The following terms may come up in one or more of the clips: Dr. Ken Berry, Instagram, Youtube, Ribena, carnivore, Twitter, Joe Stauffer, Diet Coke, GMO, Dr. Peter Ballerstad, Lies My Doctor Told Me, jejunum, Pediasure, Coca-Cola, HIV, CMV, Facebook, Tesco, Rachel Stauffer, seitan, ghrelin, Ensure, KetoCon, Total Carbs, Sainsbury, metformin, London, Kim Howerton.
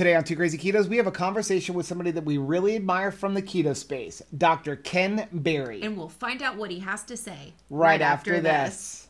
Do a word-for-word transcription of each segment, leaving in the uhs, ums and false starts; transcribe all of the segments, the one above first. Today on Two Crazy Ketos, we have a conversation with somebody that we really admire from the keto space, Doctor Ken Berry. And we'll find out what he has to say right, right after, after this. this.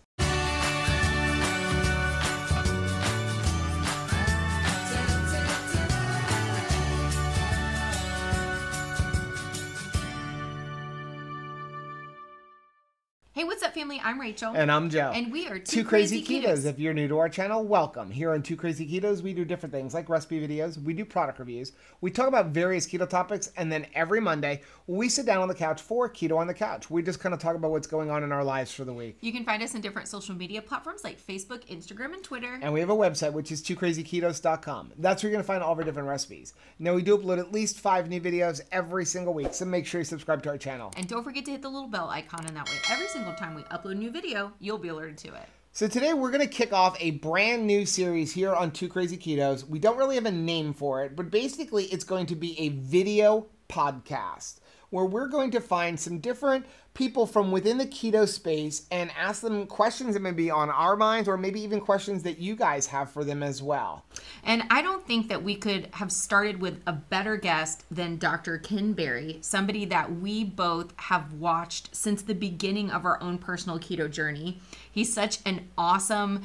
Hey, what's up, family? I'm Rachel. And I'm Joe. And we are Two, Two Crazy, Crazy Ketos. Ketos. If you're new to our channel, welcome. Here on Two Crazy Ketos, we do different things like recipe videos, we do product reviews, we talk about various keto topics, and then every Monday, we sit down on the couch for Keto on the Couch. We just kind of talk about what's going on in our lives for the week. You can find us in different social media platforms like Facebook, Instagram, and Twitter. And we have a website, which is two crazy ketos dot com. That's where you're going to find all of our different recipes. Now, we do upload at least five new videos every single week, so make sure you subscribe to our channel. And don't forget to hit the little bell icon, and that way every single time we upload a new video, you'll be alerted to it. So today we're going to kick off a brand new series here on Two Crazy Ketos. We don't really have a name for it, but basically it's going to be a video podcast where we're going to find some different people from within the keto space and ask them questions that may be on our minds or maybe even questions that you guys have for them as well. And I don't think that we could have started with a better guest than Doctor Ken Berry, somebody that we both have watched since the beginning of our own personal keto journey. He's such an awesome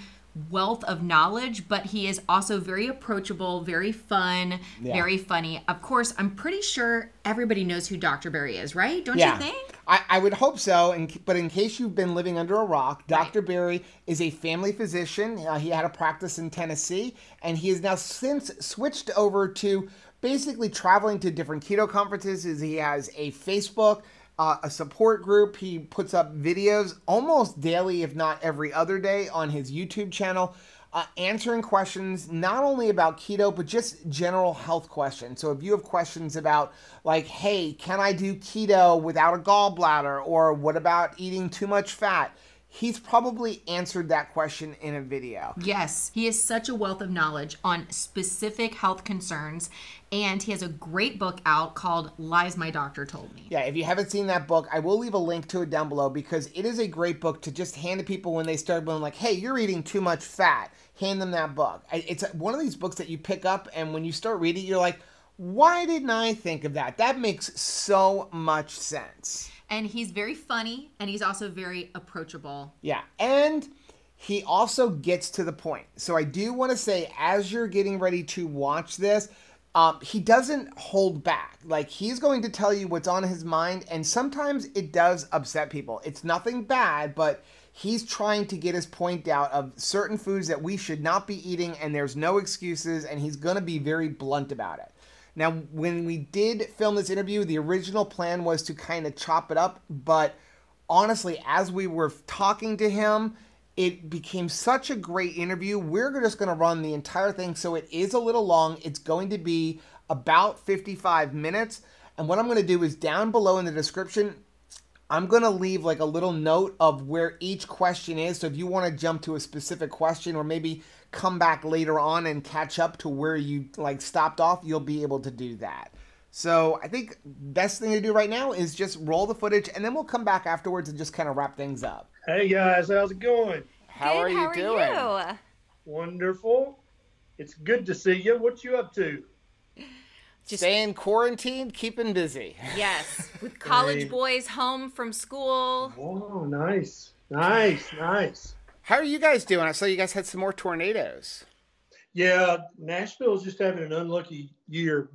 wealth of knowledge, but he is also very approachable, very fun, yeah. very funny. Of course, I'm pretty sure everybody knows who Doctor Berry is, right? Don't yeah. you think? I, I would hope so, and, but in case you've been living under a rock, Doctor Right. Berry is a family physician. Uh, he had a practice in Tennessee, and he has now since switched over to basically traveling to different keto conferences. He has a Facebook Uh, a support group. He puts up videos almost daily, if not every other day, on his YouTube channel, uh, answering questions not only about keto, but just general health questions. So if you have questions about like, hey, can I do keto without a gallbladder? Or what about eating too much fat? He's probably answered that question in a video. Yes, he is such a wealth of knowledge on specific health concerns, and he has a great book out called Lies My Doctor Told Me. Yeah, if you haven't seen that book, I will leave a link to it down below because it is a great book to just hand to people when they start going like, hey, you're eating too much fat. Hand them that book. It's one of these books that you pick up, and when you start reading, you're like, why didn't I think of that? That makes so much sense. And he's very funny, and he's also very approachable. Yeah, and he also gets to the point. So I do want to say, as you're getting ready to watch this, um, he doesn't hold back. Like, he's going to tell you what's on his mind, and sometimes it does upset people. It's nothing bad, but he's trying to get his point out of certain foods that we should not be eating, and there's no excuses, and he's going to be very blunt about it. Now, when we did film this interview, the original plan was to kind of chop it up, but honestly, as we were talking to him, it became such a great interview. We're just going to run the entire thing, so it is a little long. It's going to be about fifty-five minutes, and what I'm going to do is down below in the description, I'm going to leave like a little note of where each question is, so if you want to jump to a specific question or maybe come back later on and catch up to where you like stopped off, you'll be able to do that. So I think best thing to do right now is just roll the footage, and then we'll come back afterwards and just kind of wrap things up. Hey guys, how's it going? How good, are you how are doing? You? Wonderful. It's good to see you. What you up to? Just staying quarantined, keeping busy. Yes, with college hey. boys home from school. Oh, nice, nice, nice. How are you guys doing? I saw you guys had some more tornadoes. Yeah, Nashville's just having an unlucky year.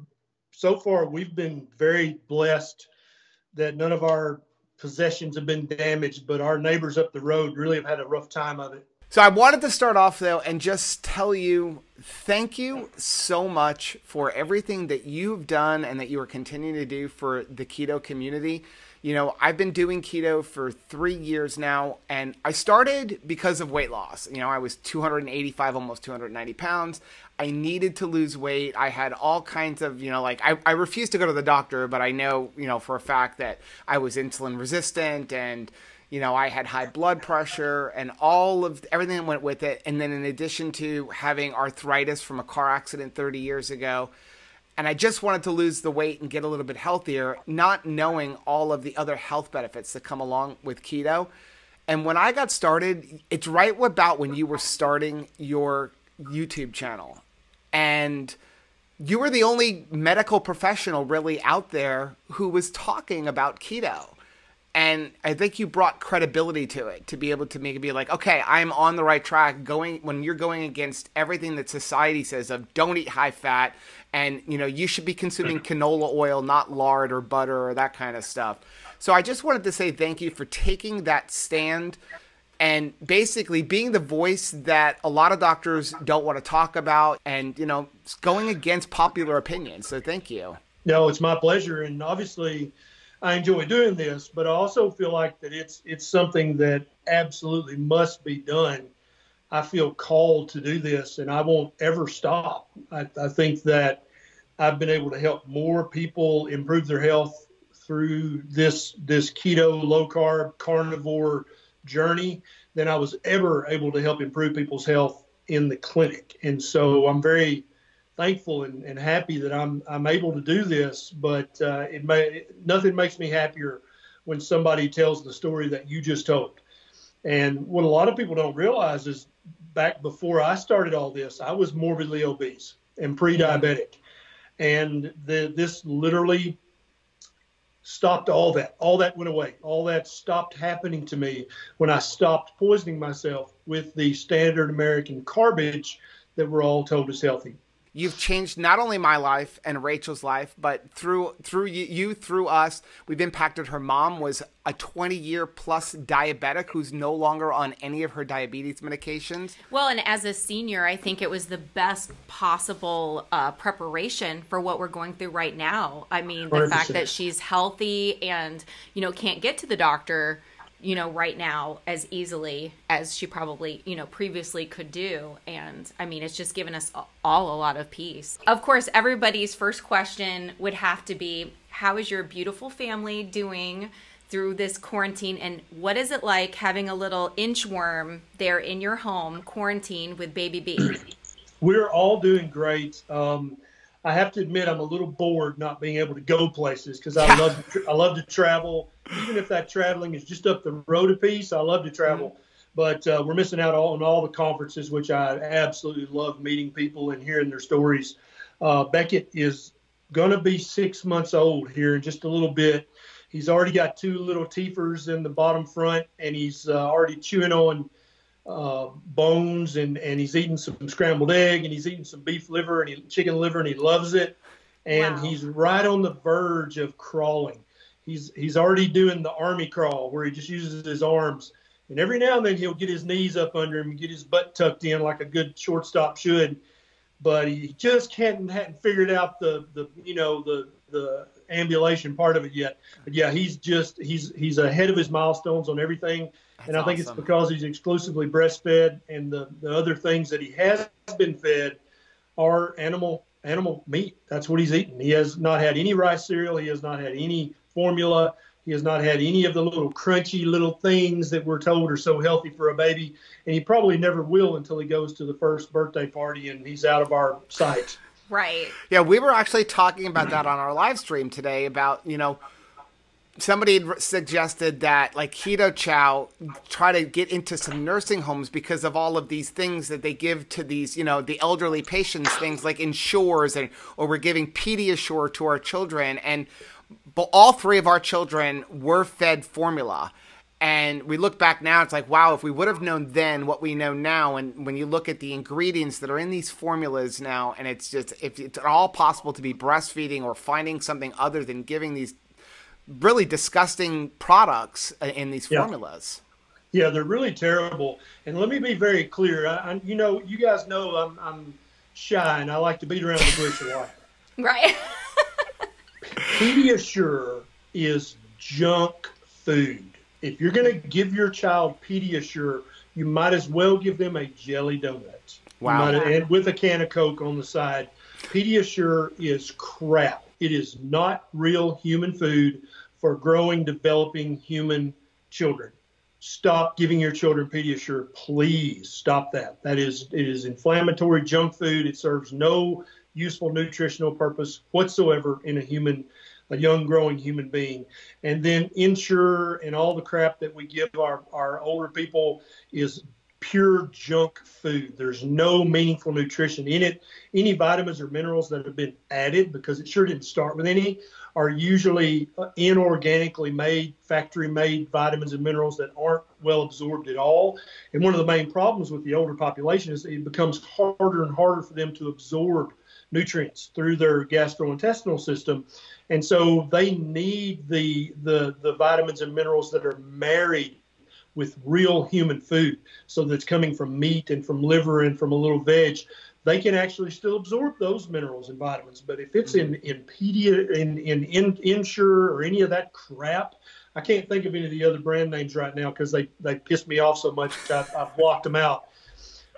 So far, we've been very blessed that none of our possessions have been damaged, but our neighbors up the road really have had a rough time of it. So I wanted to start off, though, and just tell you thank you so much for everything that you've done and that you are continuing to do for the keto community. You know, I've been doing keto for three years now, and I started because of weight loss. You know, I was two hundred eighty-five, almost two hundred ninety pounds. I needed to lose weight. I had all kinds of, you know, like I, I refused to go to the doctor, but I know, you know, for a fact that I was insulin resistant, and, you know, I had high blood pressure and all of everything that went with it. And then in addition to having arthritis from a car accident thirty years ago, and I just wanted to lose the weight and get a little bit healthier, not knowing all of the other health benefits that come along with keto. And when I got started, it's right about when you were starting your YouTube channel. And you were the only medical professional really out there who was talking about keto. And I think you brought credibility to it to be able to make it be like, okay, I'm on the right track going when you're going against everything that society says of don't eat high fat. And, you know, you should be consuming canola oil, not lard or butter or that kind of stuff. So I just wanted to say thank you for taking that stand and basically being the voice that a lot of doctors don't want to talk about and, you know, going against popular opinion. So thank you. No, it's my pleasure. And obviously, I enjoy doing this, but I also feel like that it's it's something that absolutely must be done. I feel called to do this, and I won't ever stop. I, I think that I've been able to help more people improve their health through this this keto, low-carb, carnivore journey than I was ever able to help improve people's health in the clinic. And so I'm very thankful and, and happy that I'm I'm able to do this, but uh, it may nothing makes me happier when somebody tells the story that you just told. And what a lot of people don't realize is back before I started all this, I was morbidly obese and pre-diabetic, and the, this literally stopped all that. All that went away. All that stopped happening to me when I stopped poisoning myself with the standard American garbage that we're all told is healthy. You've changed not only my life and Rachel's life, but through through you, through us, we've impacted. Her mom was a twenty-year-plus diabetic who's no longer on any of her diabetes medications. Well, and as a senior, I think it was the best possible uh, preparation for what we're going through right now. I mean, the one hundred percent. Fact that she's healthy and, you know, can't get to the doctor, you know, right now as easily as she probably, you know, previously could do. And I mean, it's just given us all a lot of peace. Of course, everybody's first question would have to be, how is your beautiful family doing through this quarantine? And what is it like having a little inchworm there in your home quarantined with baby B? We're all doing great. Um, I have to admit, I'm a little bored not being able to go places because I love to, I love to travel. Even if that traveling is just up the road a piece, I love to travel. Mm-hmm. But uh, we're missing out on all the conferences, which I absolutely love meeting people and hearing their stories. Uh, Beckett is going to be six months old here in just a little bit. He's already got two little teethers in the bottom front, and he's uh, already chewing on uh bones, and and he's eating some scrambled egg, and he's eating some beef liver and he, chicken liver, and he loves it. And wow. He's right on the verge of crawling. He's he's already doing the army crawl where he just uses his arms, and every now and then he'll get his knees up under him, get his butt tucked in like a good shortstop should, but he just can't hadn't figured out the the you know the the ambulation part of it yet. But yeah, he's just he's he's ahead of his milestones on everything. That's and I think awesome. It's because he's exclusively breastfed, and the, the other things that he has been fed are animal animal meat. That's what he's eating. He has not had any rice cereal. He has not had any formula. He has not had any of the little crunchy little things that we're told are so healthy for a baby. And he probably never will until he goes to the first birthday party and he's out of our sight. Right. Yeah, we were actually talking about that on our live stream today about, you know, somebody had suggested that like Keto Chow try to get into some nursing homes because of all of these things that they give to these, you know, the elderly patients, things like Ensures, and or we're giving Pediasure to our children. And but all three of our children were fed formula. And we look back now, it's like, wow, if we would have known then what we know now, and when you look at the ingredients that are in these formulas now, and it's just, if it's at all possible to be breastfeeding or finding something other than giving these really disgusting products in these yeah. formulas. Yeah, they're really terrible. And let me be very clear. I, I, you know, you guys know I'm, I'm shy, and I like to beat around the bush a lot. Right. Pediasure is junk food. If you're going to give your child Pediasure, you might as well give them a jelly donut. Wow. Have, and with a can of Coke on the side. Pediasure is crap. It is not real human food for growing, developing human children. Stop giving your children Pediasure. Please stop that. That is, it is inflammatory junk food. It serves no useful nutritional purpose whatsoever in a human a young growing human being. And then Ensure and all the crap that we give our, our older people is pure junk food. There's no meaningful nutrition in it. Any vitamins or minerals that have been added, because it sure didn't start with any, are usually inorganically made, factory-made vitamins and minerals that aren't well absorbed at all. And one of the main problems with the older population is it becomes harder and harder for them to absorb nutrients through their gastrointestinal system. And so they need the, the, the vitamins and minerals that are married with real human food. So that's coming from meat and from liver and from a little veg. They can actually still absorb those minerals and vitamins. But if it's in in Pedia, in, in, in Ensure or any of that crap, I can't think of any of the other brand names right now because they, they pissed me off so much that I've blocked them out.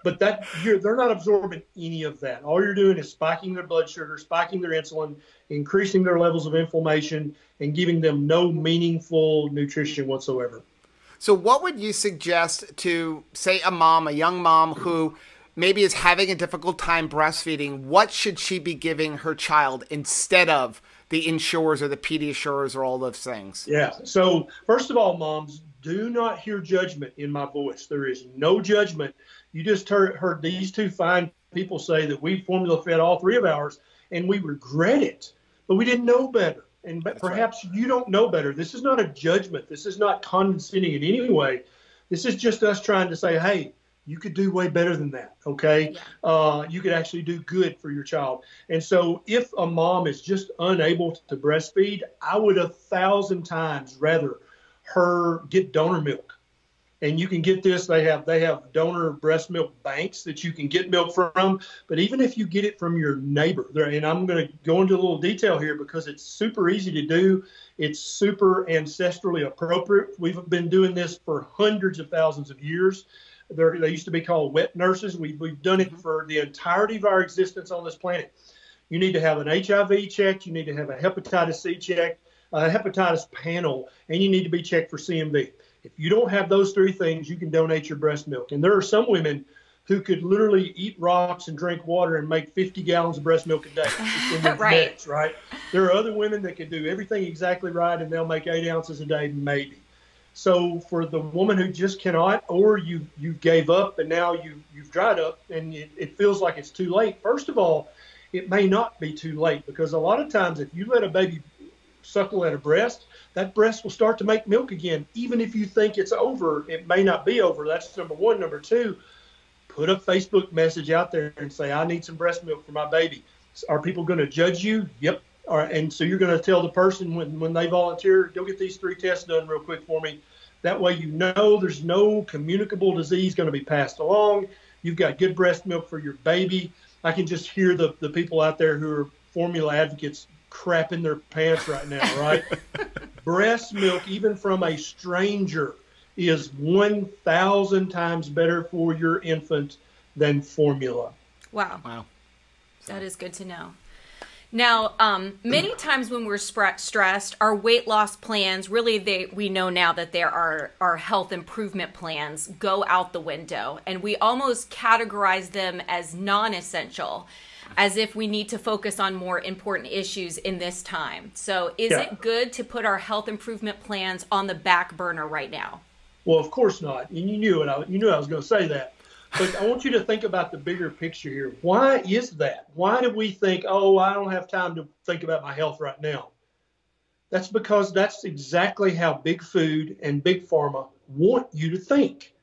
But that you're, they're not absorbing any of that. All you're doing is spiking their blood sugar, spiking their insulin, increasing their levels of inflammation, and giving them no meaningful nutrition whatsoever. So what would you suggest to, say, a mom, a young mom who maybe is having a difficult time breastfeeding? What should she be giving her child instead of the Ensures or the Pediasures or all those things? Yeah. So first of all, moms, do not hear judgment in my voice. There is no judgment. You just heard, heard these two fine people say that we formula fed all three of ours and we regret it, but we didn't know better. And That's perhaps right. you don't know better. This is not a judgment. This is not condescending in any way. This is just us trying to say, hey, you could do way better than that, okay? Uh, you could actually do good for your child. And so if a mom is just unable to breastfeed, I would a thousand times rather her get donor milk. And you can get this, they have they have donor breast milk banks that you can get milk from. But even if you get it from your neighbor, and I'm going to go into a little detail here because it's super easy to do. It's super ancestrally appropriate. We've been doing this for hundreds of thousands of years. They're, they used to be called wet nurses. We've, we've done it for the entirety of our existence on this planet. You need to have an H I V check. You need to have a hepatitis C check, a hepatitis panel, and you need to be checked for C M V. If you don't have those three things, you can donate your breast milk. And there are some women who could literally eat rocks and drink water and make fifty gallons of breast milk a day. right. Minutes, right. There are other women that can do everything exactly right, and they'll make eight ounces a day, maybe. So for the woman who just cannot, or you you gave up and now you, you've dried up and it, it feels like it's too late. First of all, it may not be too late because a lot of times if you let a baby suckle at a breast, that breast will start to make milk again. Even if you think it's over, it may not be over. That's number one. Number two, put a Facebook message out there and say, I need some breast milk for my baby. Are people going to judge you? Yep. All right. And so you're going to tell the person when, when they volunteer, go get these three tests done real quick for me. That way you know there's no communicable disease going to be passed along. You've got good breast milk for your baby. I can just hear the, the people out there who are formula advocates crap in their pants right now, right? Breast milk, even from a stranger, is one thousand times better for your infant than formula. Wow. Wow. That is good to know. Now, um, many times when we're stressed, our weight loss plans, really they, we know now that there are our health improvement plans go out the window, and we almost categorize them as non-essential, as if we need to focus on more important issues in this time. So is yeah. it good to put our health improvement plans on the back burner right now? Well, of course not. And you knew it. I, you knew I was going to say that. But I want you to think about the bigger picture here. Why is that? Why do we think, oh, I don't have time to think about my health right now? That's because that's exactly how big food and big pharma want you to think.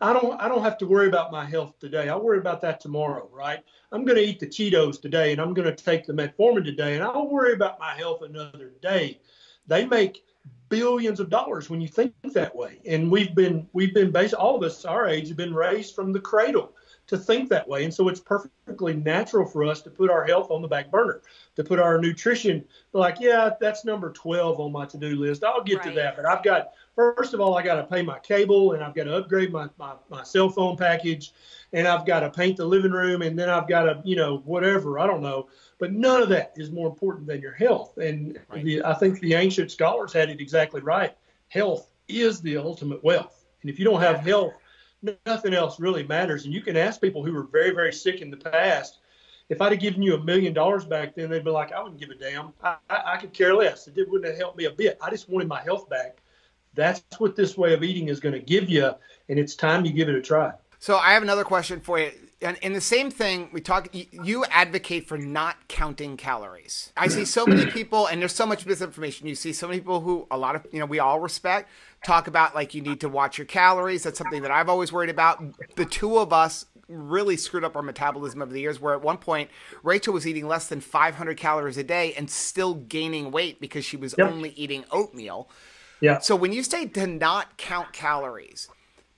I don't, I don't have to worry about my health today. I worry about that tomorrow, right? I'm going to eat the Cheetos today, and I'm going to take the metformin today, and I'll worry about my health another day. They make billions of dollars when you think that way. And we've been, we've been based, all of us our age have been raised from the cradle to think that way. And so it's perfectly natural for us to put our health on the back burner, to put our nutrition, like, yeah, that's number twelve on my to-do list. I'll get right. to that. But I've got, first of all, I got to pay my cable, and I've got to upgrade my, my, my cell phone package, and I've got to paint the living room, and then I've got to, you know, whatever, I don't know. But none of that is more important than your health. And right. the, I think the ancient scholars had it exactly right. Health is the ultimate wealth. And if you don't have health, nothing else really matters. And you can ask people who were very, very sick in the past, if I'd have given you a million dollars back then, they'd be like, I wouldn't give a damn. I, I, I could care less. It wouldn't have helped me a bit. I just wanted my health back. That's what this way of eating is going to give you. And it's time you give it a try. So I have another question for you. And in the same thing, we talk, you advocate for not counting calories. I see so many people, and there's so much misinformation. You see so many people who a lot of, you know, we all respect, talk about like you need to watch your calories. That's something that I've always worried about. The two of us really screwed up our metabolism over the years, where at one point Rachel was eating less than five hundred calories a day and still gaining weight because she was yep. only eating oatmeal. Yeah. So when you say to not count calories,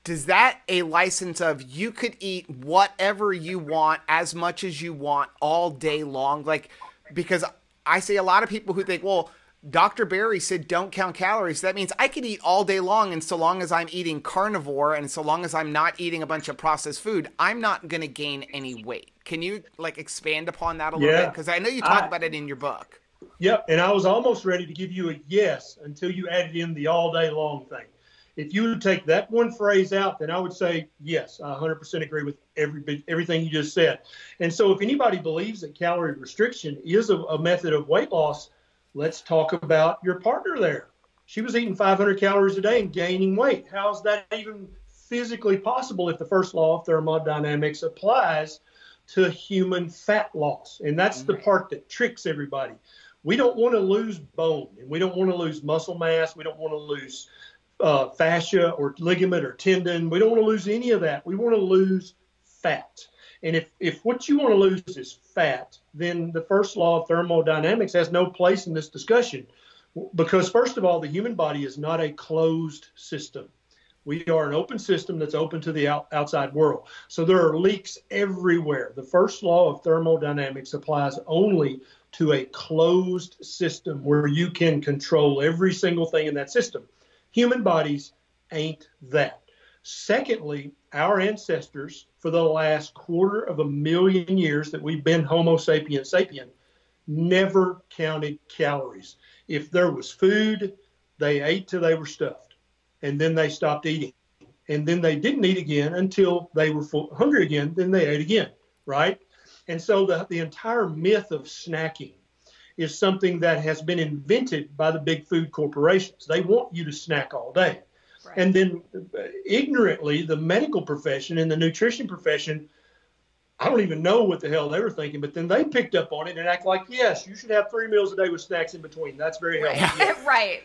is that a license of you could eat whatever you want, as much as you want, all day long? Like, because I see a lot of people who think, well, Doctor Berry said don't count calories. That means I could eat all day long, and so long as I'm eating carnivore and so long as I'm not eating a bunch of processed food, I'm not going to gain any weight. Can you like expand upon that a little yeah, bit? Because I know you talk I, about it in your book. Yep, and I was almost ready to give you a yes until you added in the all day long thing. If you would take that one phrase out, then I would say, yes, I one hundred percent agree with every, everything you just said. And so if anybody believes that calorie restriction is a, a method of weight loss, let's talk about your partner there. She was eating five hundred calories a day and gaining weight. How is that even physically possible if the first law of thermodynamics applies to human fat loss? And that's the part that tricks everybody. We don't want to lose bone, and we don't want to lose muscle mass. We don't want to lose Uh, fascia or ligament or tendon. We don't want to lose any of that. We want to lose fat. And if, if what you want to lose is fat, then the first law of thermodynamics has no place in this discussion, because first of all, the human body is not a closed system. We are an open system that's open to the out, outside world. So there are leaks everywhere. The first law of thermodynamics applies only to a closed system where you can control every single thing in that system. Human bodies ain't that. Secondly, our ancestors, for the last quarter of a million years that we've been Homo sapiens sapien, never counted calories. If there was food, they ate till they were stuffed, and then they stopped eating. And then they didn't eat again until they were full, hungry again, then they ate again, right? And so the, the entire myth of snacking is something that has been invented by the big food corporations. They want you to snack all day. Right. And then ignorantly, the medical profession and the nutrition profession, I don't even know what the hell they were thinking, but then they picked up on it and act like, yes, you should have three meals a day with snacks in between. That's very healthy. Right. Right.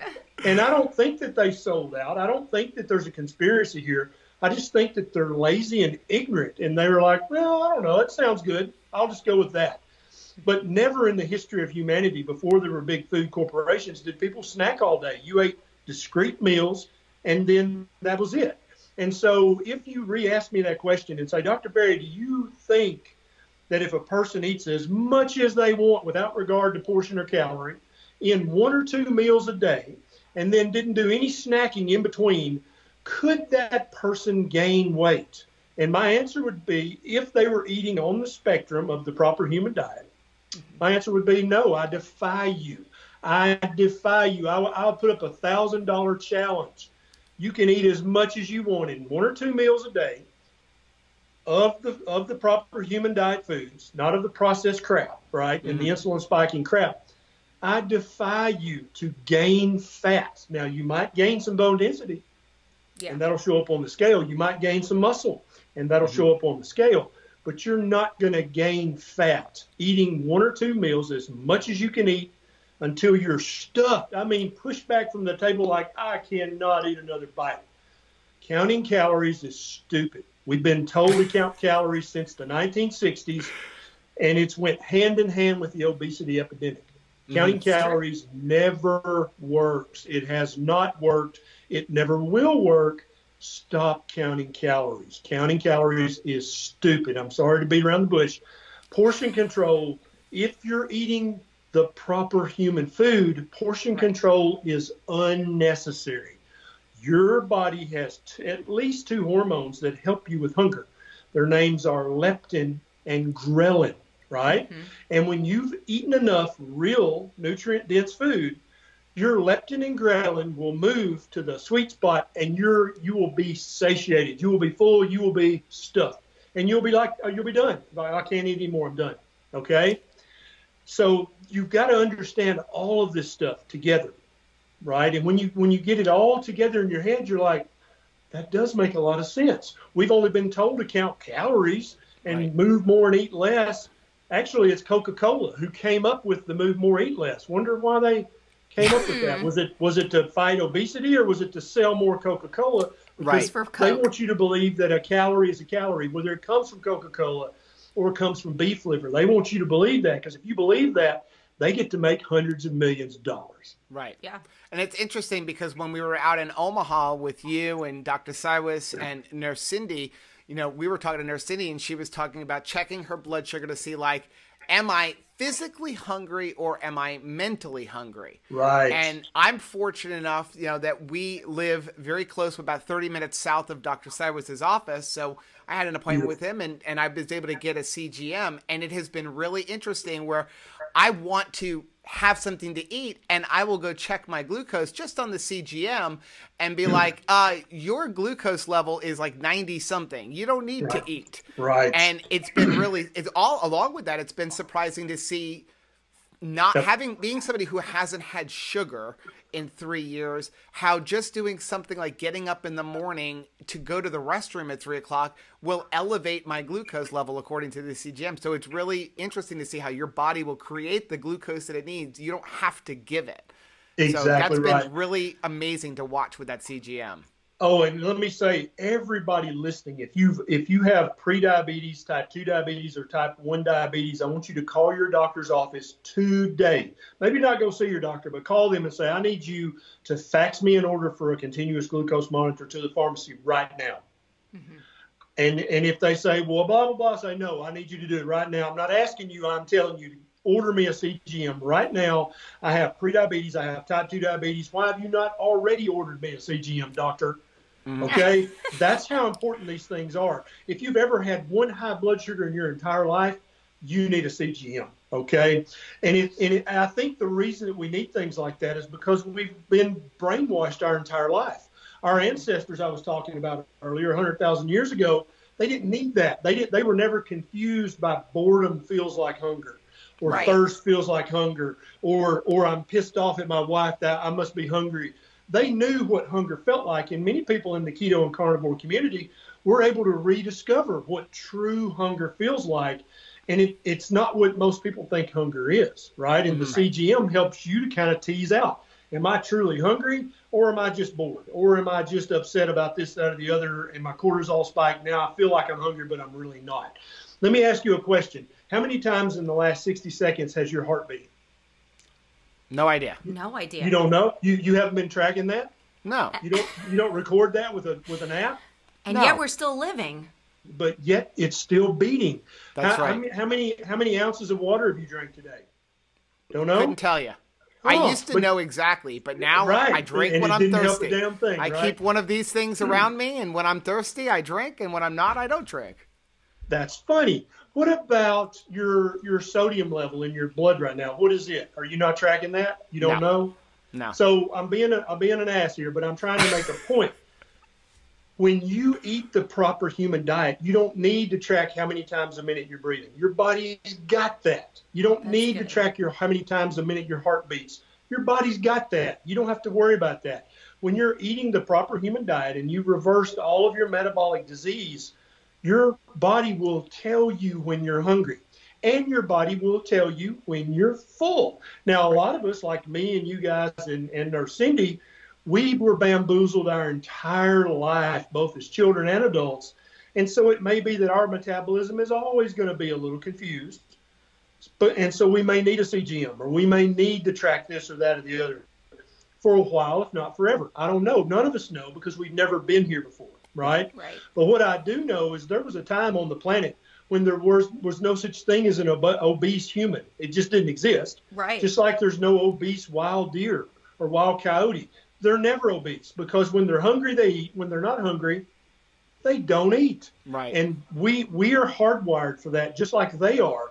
And I don't think that they sold out. I don't think that there's a conspiracy here. I just think that they're lazy and ignorant. And they were like, well, I don't know. That sounds good. I'll just go with that. But never in the history of humanity before there were big food corporations did people snack all day. You ate discrete meals, and then that was it. And so if you re-ask me that question and say, Doctor Berry, do you think that if a person eats as much as they want without regard to portion or calorie in one or two meals a day and then didn't do any snacking in between, could that person gain weight? And my answer would be, if they were eating on the spectrum of the proper human diet, my answer would be no. I defy you. I defy you. I, I'll put up a thousand dollar challenge. You can eat as much as you want in one or two meals a day of the of the proper human diet foods, not of the processed crap, right? Mm-hmm. And the insulin spiking crap. I defy you to gain fat. Now you might gain some bone density, yeah. and that'll show up on the scale. You might gain some muscle, and that'll mm-hmm. show up on the scale. But you're not going to gain fat eating one or two meals, as much as you can eat until you're stuffed. I mean, push back from the table like, I cannot eat another bite. Counting calories is stupid. We've been told to count calories since the nineteen sixties, and it's went hand in hand with the obesity epidemic. Counting mm-hmm. calories never works. It has not worked. It never will work. Stop counting calories. Counting calories is stupid. I'm sorry to beat around the bush. Portion control, if you're eating the proper human food, portion control is unnecessary. Your body has t- at least two hormones that help you with hunger. Their names are leptin and ghrelin, right? Mm-hmm. And when you've eaten enough real nutrient-dense food, your leptin and ghrelin will move to the sweet spot, and you're, you will be satiated. You will be full. You will be stuffed. And you'll be like, oh, you'll be done. I can't eat anymore. I'm done. Okay? So you've got to understand all of this stuff together, right? And when you when you get it all together in your head, you're like, that does make a lot of sense. We've only been told to count calories and right. move more and eat less. Actually, it's Coca-Cola who came up with the move more, eat less. Wonder why they came up with that. Was it was it to fight obesity, or was it to sell more Coca-Cola? Because right. they want you to believe that a calorie is a calorie, whether it comes from Coca-Cola or it comes from beef liver. They want you to believe that, because if you believe that, they get to make hundreds of millions of dollars. Right. Yeah. And it's interesting because when we were out in Omaha with you and Doctor Siwis yeah. and Nurse Cindy, you know, we were talking to Nurse Cindy, and she was talking about checking her blood sugar to see, like, am I physically hungry or am I mentally hungry? Right. And I'm fortunate enough, you know, that we live very close, about thirty minutes south of Doctor Siwis' office. So I had an appointment with him, and, and I was able to get a C G M. And it has been really interesting where I want to have something to eat, and I will go check my glucose just on the C G M and be like, uh, your glucose level is like ninety something. You don't need yeah. to eat. Right. And it's been really, it's all along with that, it's been surprising to see not yep. having, being somebody who hasn't had sugar in three years, how just doing something like getting up in the morning to go to the restroom at three o'clock will elevate my glucose level according to the C G M. So it's really interesting to see how your body will create the glucose that it needs. You don't have to give it. Exactly. So that's right. been really amazing to watch with that C G M. Oh, and let me say, everybody listening, if you've if you have prediabetes, type two diabetes, or type one diabetes, I want you to call your doctor's office today. Maybe not go see your doctor, but call them and say, I need you to fax me an order for a continuous glucose monitor to the pharmacy right now. Mm-hmm. And and if they say, well, blah, blah, blah, say, no, I need you to do it right now. I'm not asking you, I'm telling you, order me a C G M right now. I have prediabetes. I have type two diabetes. Why have you not already ordered me a C G M, doctor? Mm-hmm. Okay? That's how important these things are. If you've ever had one high blood sugar in your entire life, you need a C G M. Okay? And, it, and it, I think the reason that we need things like that is because we've been brainwashed our entire life. Our ancestors, I was talking about earlier, one hundred thousand years ago, they didn't need that. They, didn't, they were never confused by boredom feels like hunger. Or right. thirst feels like hunger, or or I'm pissed off at my wife that I must be hungry. They knew what hunger felt like, and many people in the keto and carnivore community were able to rediscover what true hunger feels like, and it, it's not what most people think hunger is, right? And mm-hmm. the C G M helps you to kind of tease out, am I truly hungry, or am I just bored, or am I just upset about this, that, or the other, and my cortisol spiked, now I feel like I'm hungry, but I'm really not. Let me ask you a question. How many times in the last sixty seconds has your heart beat? No idea. No idea. You don't know? You you haven't been tracking that? No. You don't you don't record that with a with an app? And no. yet we're still living. But yet it's still beating. That's how, right. How, how many how many ounces of water have you drank today? Don't know? Couldn't tell you. Oh, I used to but, know exactly, but now right. I drink and when I'm thirsty. Damn thing, I right? keep one of these things around mm. me, and when I'm thirsty, I drink, and when I'm not, I don't drink. That's funny. What about your your sodium level in your blood right now? What is it? Are you not tracking that? You don't no. know? No. So I'm being, a, I'm being an ass here, but I'm trying to make a point. When you eat the proper human diet, you don't need to track how many times a minute you're breathing. Your body's got that. You don't That's need good. to track your how many times a minute your heart beats. Your body's got that. You don't have to worry about that. When you're eating the proper human diet and you've reversed all of your metabolic disease, your body will tell you when you're hungry, and your body will tell you when you're full. Now, a lot of us, like me and you guys and, and Nurse Cindy, we were bamboozled our entire life, both as children and adults. And so it may be that our metabolism is always going to be a little confused. But, and so we may need a C G M, or we may need to track this or that or the other for a while, if not forever. I don't know. None of us know, because we've never been here before. Right? Right. But what I do know is there was a time on the planet when there was, was no such thing as an ob obese human. It just didn't exist. Right. Just like there's no obese wild deer or wild coyote. They're never obese, because when they're hungry, they eat. When they're not hungry, they don't eat. Right. And we, we are hardwired for that, just like they are.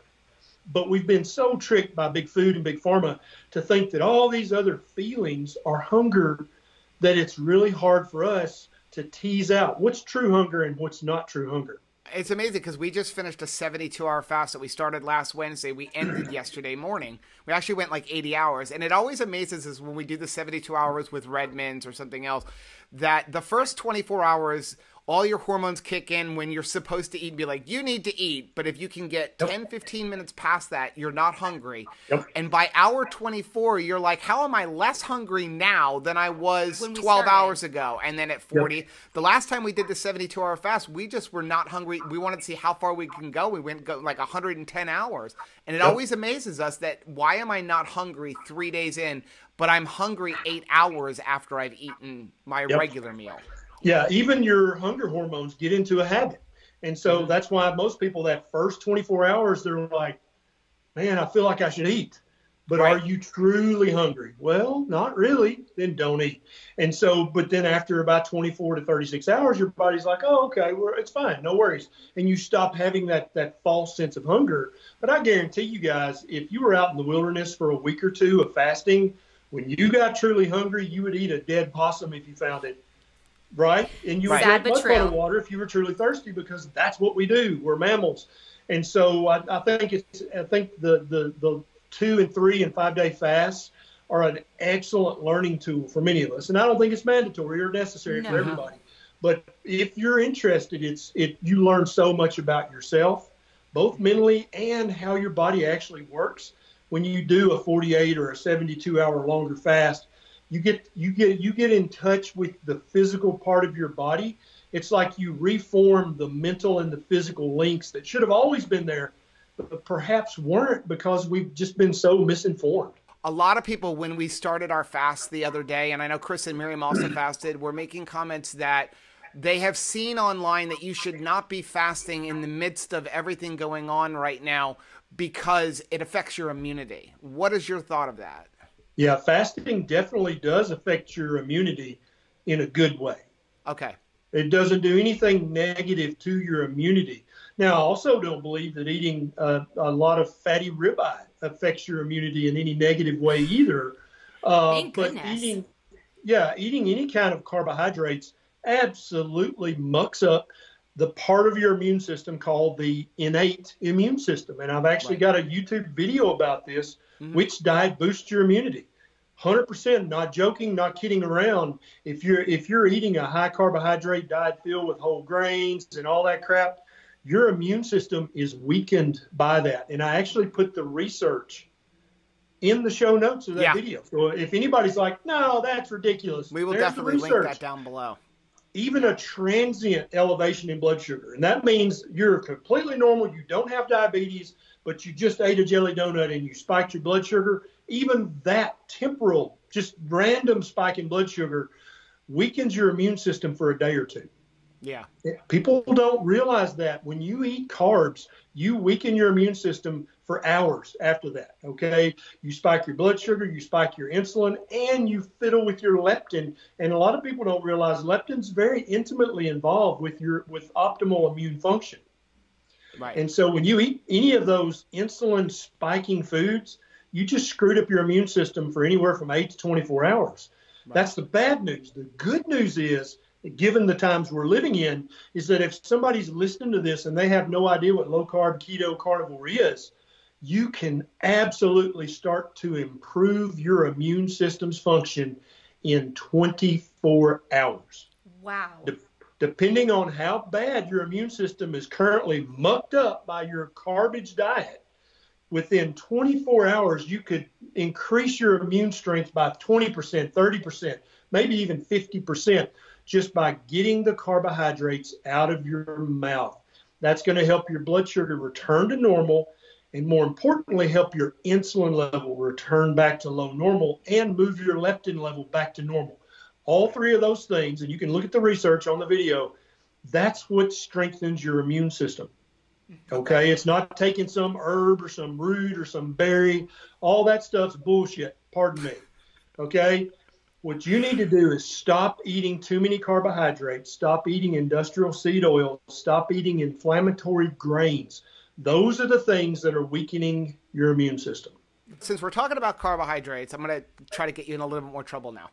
But we've been so tricked by big food and big pharma to think that all these other feelings are hunger, that it's really hard for us to tease out what's true hunger and what's not true hunger. it's amazing because we just finished a seventy-two hour fast that we started last Wednesday. We ended yesterday morning. We actually went like eighty hours. And it always amazes us when we do the seventy-two hours with Redmond's or something else, that the first twenty-four hours, all your hormones kick in when you're supposed to eat and be like, you need to eat. But if you can get yep. ten, fifteen minutes past that, you're not hungry. Yep. And by hour twenty-four, you're like, how am I less hungry now than I was twelve hours ago? And then at forty, yep. the last time we did the seventy-two hour fast, we just were not hungry. We wanted to see how far we can go. We went go like one hundred ten hours. And it yep. always amazes us that why am I not hungry three days in, but I'm hungry eight hours after I've eaten my yep. regular meal. Yeah, even your hunger hormones get into a habit. And so that's why most people that first twenty-four hours, they're like, man, I feel like I should eat. But right. are you truly hungry? Well, not really. Then don't eat. And so, but then after about twenty-four to thirty-six hours, your body's like, oh, okay, we're, it's fine. No worries. And you stop having that, that false sense of hunger. But I guarantee you guys, if you were out in the wilderness for a week or two of fasting, when you got truly hungry, you would eat a dead possum if you found it. Right? And you would drink much better water if you were truly thirsty, because that's what we do. We're mammals. And so I, I think it's, I think the, the, the two and three and five day fasts are an excellent learning tool for many of us. And I don't think it's mandatory or necessary no. for everybody, but if you're interested, it's, it, you learn so much about yourself, both mentally and how your body actually works. When you do a forty-eight or a seventy-two hour longer fast, You get you get you get in touch with the physical part of your body. It's like you reform the mental and the physical links that should have always been there, but perhaps weren't because we've just been so misinformed. A lot of people, when we started our fast the other day, and I know Chris and Miriam also fasted, were making comments that they have seen online that you should not be fasting in the midst of everything going on right now because it affects your immunity. What is your thought of that? Yeah, fasting definitely does affect your immunity in a good way. Okay. It doesn't do anything negative to your immunity. Now, I also don't believe that eating a, a lot of fatty ribeye affects your immunity in any negative way either. Uh, Thank but goodness. eating, yeah, eating any kind of carbohydrates absolutely mucks up the part of your immune system called the innate immune system. And I've actually right. got a YouTube video about this. Mm-hmm. Which diet boosts your immunity? one hundred percent, not joking, not kidding around. If you're if you're eating a high carbohydrate diet filled with whole grains and all that crap, your immune system is weakened by that. And I actually put the research in the show notes of that yeah. video. So if anybody's like, no, that's ridiculous, we will definitely link that down below. Even a transient elevation in blood sugar, and that means you're completely normal, you don't have diabetes, but you just ate a jelly donut and you spiked your blood sugar, even that temporal, just random spike in blood sugar weakens your immune system for a day or two. Yeah. People don't realize that when you eat carbs, you weaken your immune system for hours after that, okay? You spike your blood sugar, you spike your insulin, and you fiddle with your leptin. And a lot of people don't realize leptin's very intimately involved with your with optimal immune function. Right. And so when you eat any of those insulin spiking foods, you just screwed up your immune system for anywhere from eight to twenty-four hours. Right. That's the bad news. The good news is, given the times we're living in, is that if somebody's listening to this and they have no idea what low carb, keto, carnivore is, you can absolutely start to improve your immune system's function in twenty-four hours. Wow. De- Depending on how bad your immune system is currently mucked up by your garbage diet, within twenty-four hours, you could increase your immune strength by twenty percent, thirty percent, maybe even fifty percent, just by getting the carbohydrates out of your mouth. That's going to help your blood sugar return to normal, and more importantly, help your insulin level return back to low normal and move your leptin level back to normal. All three of those things, and you can look at the research on the video, that's what strengthens your immune system, okay? It's not taking some herb or some root or some berry. All that stuff's bullshit, pardon me, okay? What you need to do is stop eating too many carbohydrates, stop eating industrial seed oil, stop eating inflammatory grains. Those are the things that are weakening your immune system. Since we're talking about carbohydrates, I'm going to try to get you in a little bit more trouble now.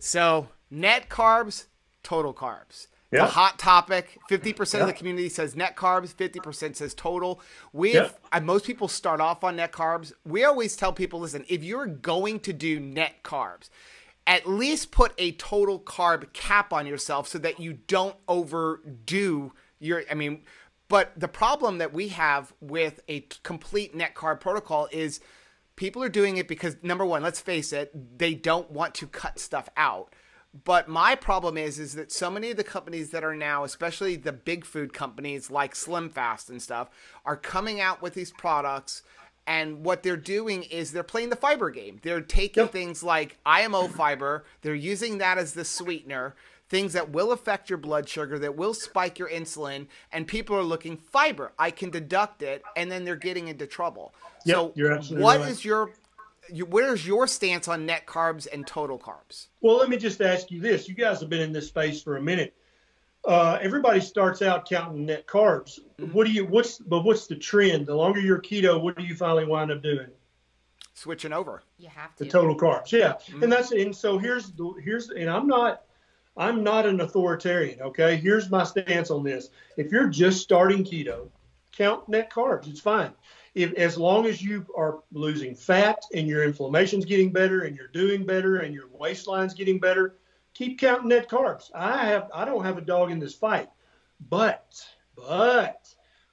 So net carbs, total carbs. yeah. the hot topic. fifty percent yeah. of the community says net carbs, fifty percent says total. With yeah. and most people start off on net carbs. We always tell people, listen, if you're going to do net carbs, at least put a total carb cap on yourself so that you don't overdo your, I mean, but the problem that we have with a complete net carb protocol is people are doing it because, number one, let's face it, they don't want to cut stuff out. But my problem is, is that so many of the companies that are now, especially the big food companies like SlimFast and stuff, are coming out with these products. And what they're doing is they're playing the fiber game. They're taking yep. things like I M O fiber. They're using that as the sweetener, things that will affect your blood sugar, that will spike your insulin. And people are looking fiber. I can deduct it. And then they're getting into trouble. Yep, so you're absolutely what right. is your, you, where's your stance on net carbs and total carbs? Well, let me just ask you this. You guys have been in this space for a minute. Uh, everybody starts out counting net carbs. What do you, what's, but what's the trend? The longer you're keto, what do you finally wind up doing? Switching over. You have to. The total carbs. Yeah. Mm-hmm. And that's, and so here's, the, here's, and I'm not, I'm not an authoritarian. Okay. Here's my stance on this. If you're just starting keto, count net carbs. It's fine. If, as long as you are losing fat and your inflammation's getting better and you're doing better and your waistline's getting better, keep counting net carbs. I have, I don't have a dog in this fight, but, but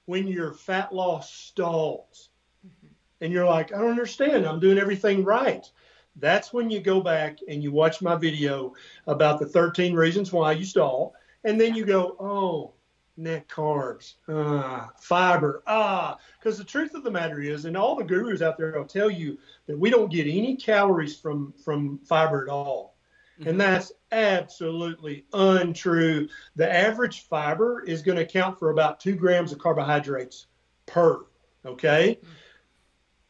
when your fat loss stalls and you're like, I don't understand, I'm doing everything right. That's when you go back and you watch my video about the thirteen reasons why you stall. And then you go, oh, net carbs, ah, fiber, ah, because the truth of the matter is, and all the gurus out there will tell you that we don't get any calories from, from fiber at all. And that's absolutely untrue. The average fiber is going to account for about two grams of carbohydrates per, okay?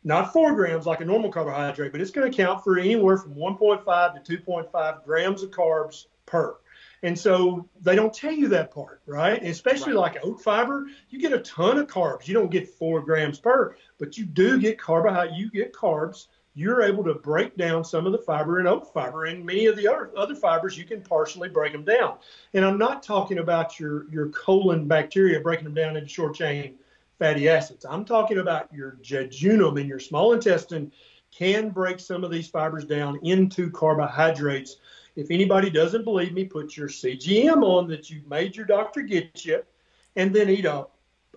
Not four grams like a normal carbohydrate, but it's going to account for anywhere from one point five to two point five grams of carbs per. And so they don't tell you that part, right? Especially right. like oat fiber, you get a ton of carbs. You don't get four grams per, but you do get carbohydrates. You get carbs. You're able to break down some of the fiber in oat fiber, and many of the other, other fibers, you can partially break them down. And I'm not talking about your, your colon bacteria breaking them down into short chain fatty acids. I'm talking about your jejunum and your small intestine can break some of these fibers down into carbohydrates. If anybody doesn't believe me, put your C G M on that you made your doctor get you, and then eat a,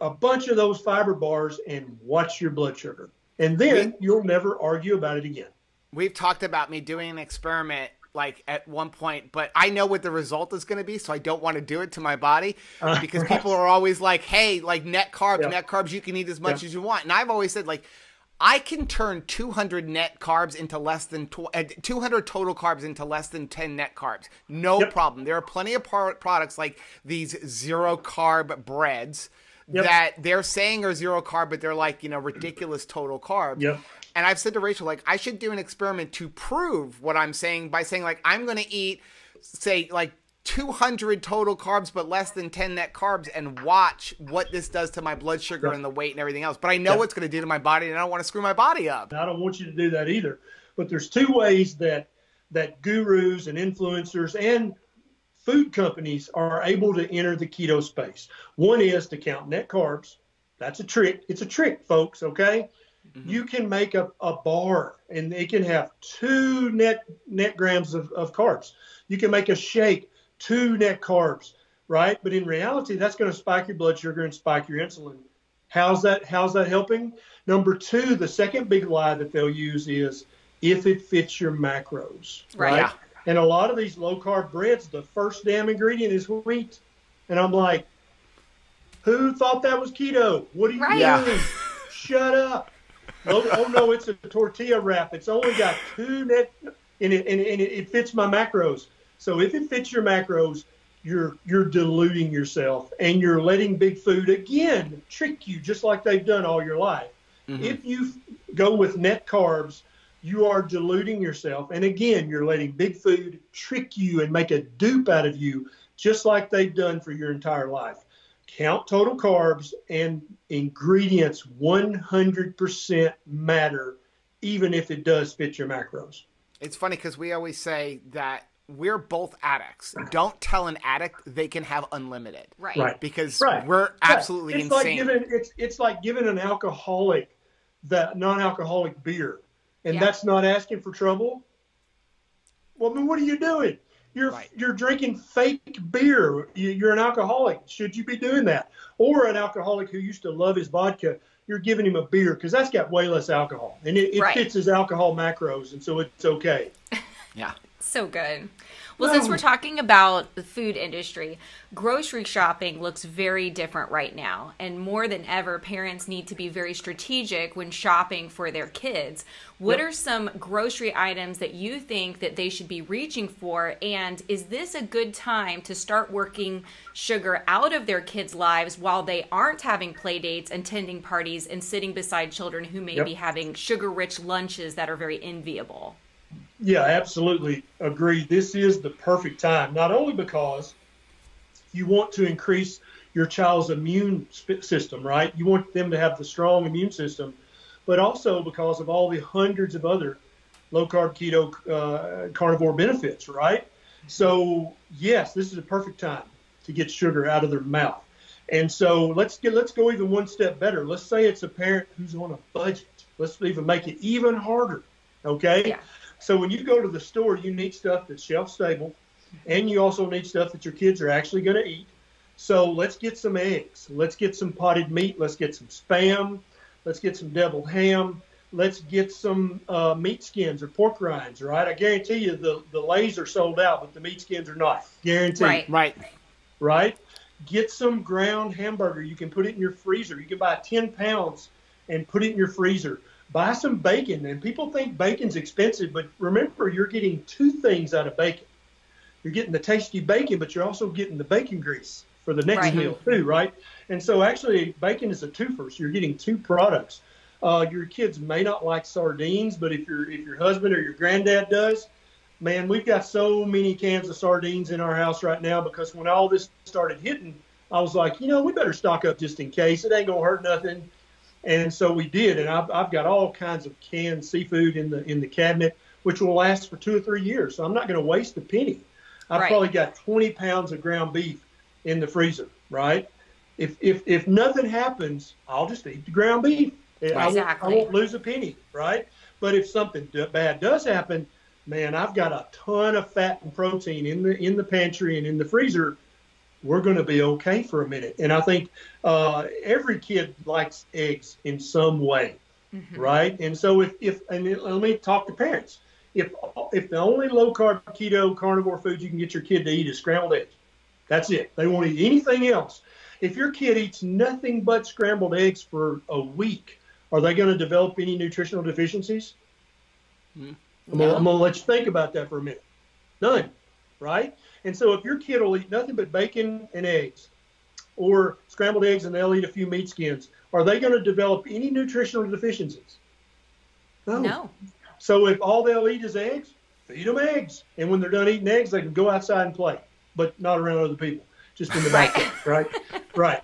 a bunch of those fiber bars and watch your blood sugar. And then you'll never argue about it again. We've talked about me doing an experiment like at one point, but I know what the result is going to be. So I don't want to do it to my body uh, because people are always like, hey, like net carbs, yeah. net carbs, you can eat as much yeah. as you want. And I've always said, like, I can turn two hundred net carbs into less than two hundred total carbs into less than ten net carbs. No yep. problem. There are plenty of par products like these zero carb breads. Yep. That they're saying are zero carb, but they're like, you know, ridiculous total carb. Yep. And I've said to Rachel, like, I should do an experiment to prove what I'm saying by saying, like, I'm going to eat, say, like two hundred total carbs, but less than ten net carbs, and watch what this does to my blood sugar yep. and the weight and everything else. But I know yep. what's going to do to my body, and I don't want to screw my body up. I don't want you to do that either. But there's two ways that, that gurus and influencers and food companies are able to enter the keto space. One is to count net carbs. That's a trick. It's a trick, folks, okay? Mm-hmm. You can make a, a bar, and it can have two net, net grams of, of carbs. You can make a shake, two net carbs, right? But in reality, that's going to spike your blood sugar and spike your insulin. How's that, how's that helping? Number two, the second big lie that they'll use is if it fits your macros, right? right? Yeah. And a lot of these low-carb breads, the first damn ingredient is wheat. And I'm like, who thought that was keto? What are you right. yeah. doing? Shut up. Oh, oh, no, it's a tortilla wrap. It's only got two net, and it, and, and it fits my macros. So if it fits your macros, you're, you're deluding yourself, and you're letting big food, again, trick you just like they've done all your life. Mm-hmm. If you go with net carbs, you are deluding yourself. And again, you're letting big food trick you and make a dupe out of you, just like they've done for your entire life. Count total carbs, and ingredients one hundred percent matter, even if it does fit your macros. It's funny because we always say that we're both addicts. Don't tell an addict they can have unlimited. Right. right. Because right. we're absolutely it's insane. Like giving, it's, it's like giving an alcoholic the non-alcoholic beer. And yeah. that's not asking for trouble. Well, then what are you doing? You're right. you're drinking fake beer. You're an alcoholic. Should you be doing that? Or an alcoholic who used to love his vodka, you're giving him a beer because that's got way less alcohol. And it, it right. fits his alcohol macros, and so it's okay. Yeah. So good. Well, no. since we're talking about the food industry, grocery shopping looks very different right now. And more than ever, parents need to be very strategic when shopping for their kids. What yep. are some grocery items that you think that they should be reaching for? And is this a good time to start working sugar out of their kids' lives while they aren't having play dates, attending parties, and sitting beside children who may yep. be having sugar-rich lunches that are very enviable? Yeah, absolutely agree. This is the perfect time, not only because you want to increase your child's immune system, right? You want them to have the strong immune system, but also because of all the hundreds of other low-carb, keto, uh, carnivore benefits, right? So, yes, this is the perfect time to get sugar out of their mouth. And so let's get, let's go even one step better. Let's say it's a parent who's on a budget. Let's even make it even harder, okay? Yeah. So when you go to the store, you need stuff that's shelf stable, and you also need stuff that your kids are actually going to eat. So let's get some eggs. Let's get some potted meat. Let's get some Spam. Let's get some deviled ham. Let's get some uh, meat skins or pork rinds, right? I guarantee you the, the Lays are sold out, but the meat skins are not. Guaranteed. Right. Right. Right? Get some ground hamburger. You can put it in your freezer. You can buy ten pounds and put it in your freezer. Buy some bacon, and people think bacon's expensive, but remember, you're getting two things out of bacon. You're getting the tasty bacon, but you're also getting the bacon grease for the next right. meal too, right? And so actually, bacon is a twofer, so you're getting two products. Uh, your kids may not like sardines, but if, you're, if your husband or your granddad does, man, we've got so many cans of sardines in our house right now because when all this started hitting, I was like, you know, we better stock up just in case. It ain't going to hurt nothing. And so we did, and I've, I've got all kinds of canned seafood in the in the cabinet, which will last for two or three years. So I'm not going to waste a penny. I've right. probably got twenty pounds of ground beef in the freezer, right? If if if nothing happens, I'll just eat the ground beef. Exactly. I won't, I won't lose a penny, right? But if something bad does happen, man, I've got a ton of fat and protein in the in the pantry and in the freezer. We're going to be okay for a minute. And I think uh, every kid likes eggs in some way, mm-hmm. right? And so if, if and let me talk to parents. If if the only low-carb, keto, carnivore food you can get your kid to eat is scrambled eggs, that's it. They won't eat anything else. If your kid eats nothing but scrambled eggs for a week, are they going to develop any nutritional deficiencies? Mm-hmm. I'm no. going to let you think about that for a minute. None, right? And so if your kid will eat nothing but bacon and eggs or scrambled eggs and they'll eat a few meat skins, are they going to develop any nutritional deficiencies? No. no. So if all they'll eat is eggs, feed them eggs. And when they're done eating eggs, they can go outside and play, but not around other people, just in the backyard, right? Right.